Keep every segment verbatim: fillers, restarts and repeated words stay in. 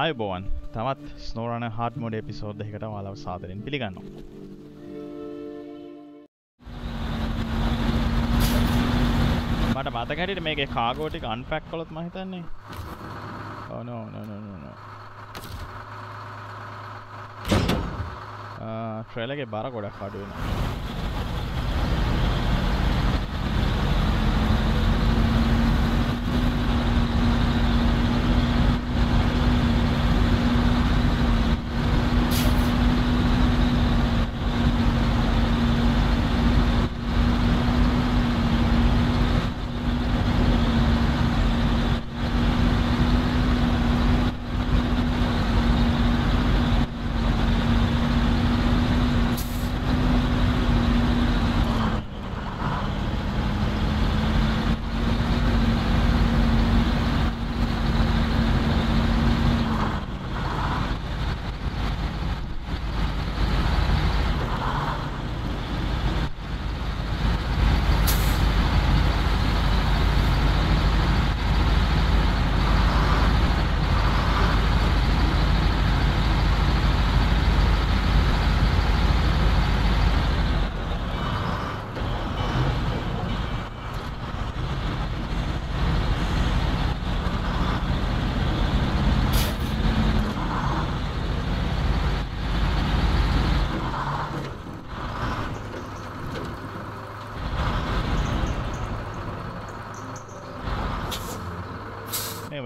අයබෝවන් තවත් ස්නෝරන hard mode episode එකකට ඔයාලව සාදරයෙන් පිළිගන්නවා. මට මතක හැටියට මේකේ කාගෝ ටික අන්පැක් කළොත් මම හිතන්නේ ඕ නෝ නෝ නෝ නෝ ආ ට්‍රේල් එකේ බර ගොඩක් අඩු වෙනවා.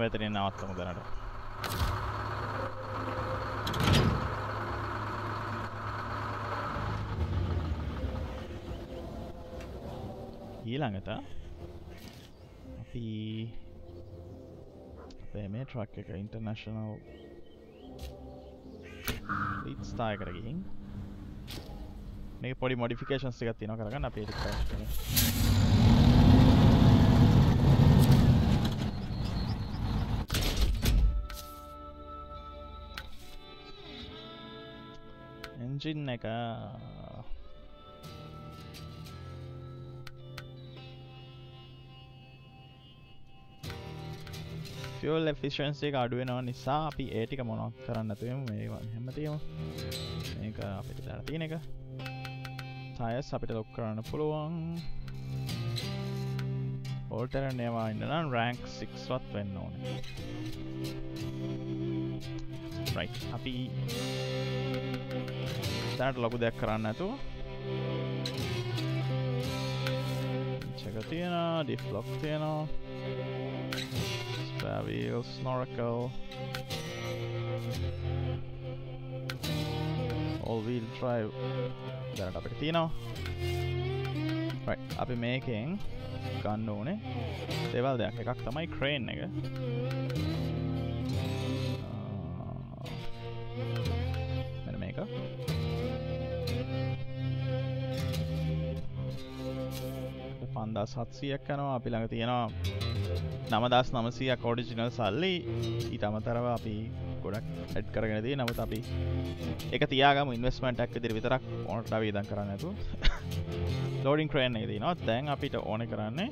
Better in out of that. Yelangata. The Metro International Fleet Tiger again. Make body modifications to get the Nagarana paid. Engine එක fuel efficiency එක අඩු වෙනවා නිසා අපි ඒ ටික මොනවක් කරන්න නැතුවම මේ හැමතිම මේක අපිට දාලා තියෙන එක tires අපිට ලොක් කරන්න පුළුවන් holter නේවා ඉන්නනම් rank six වත් වෙන්න ඕනේ. Right අපි දැනට ලොකු දෙයක් කරන්න නැතුව check එක තියෙනවා diff lock තියෙනවා spare wheel snorkel all wheel drive දැනට අපිට තියෙනවා. Right අපි මේකෙන් ගන්න ඕනේ දේවල් දෙයක් එකක් තමයි crane එක. මෙන්න මේක five thousand seven hundred යනවා අපි ළඟ තියෙනවා nine thousand nine hundred original සල්ලි. ඊට අමතරව අපි ගොඩක් ඇඩ් කරගෙන තියෙන නමුත් අපි ඒක තියාගමු ඉන්වෙස්ට්මන්ට් එකක් විදිහට විතරක් ඕනට ආවේදම් කරන්න නැතුව ලෝඩින් ක්‍රේන් එක දිනවා. දැන් අපිට ඕනේ කරන්නේ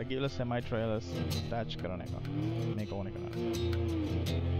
regular semi trailers attach කරන එක. මේක ඕනේ කරන්නේ